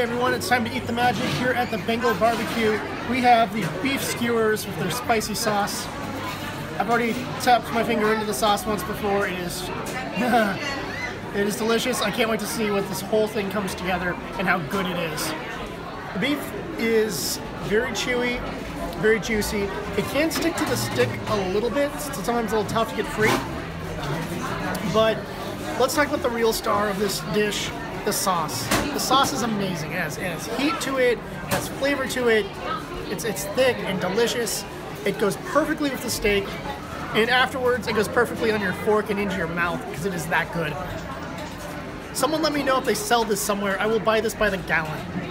Hi everyone, it's time to eat the magic here at the Bengal BBQ. We have the beef skewers with their spicy sauce. I've already tapped my finger into the sauce once before. It is delicious. I can't wait to see what this whole thing comes together and how good it is. The beef is very chewy, very juicy. It can stick to the stick a little bit. It's sometimes a little tough to get free. But let's talk about the real star of this dish. The sauce. The sauce is amazing. It has heat to it, it has flavor to it, it's thick and delicious. It goes perfectly with the steak, and afterwards it goes perfectly on your fork and into your mouth because it is that good. Someone let me know if they sell this somewhere. I will buy this by the gallon.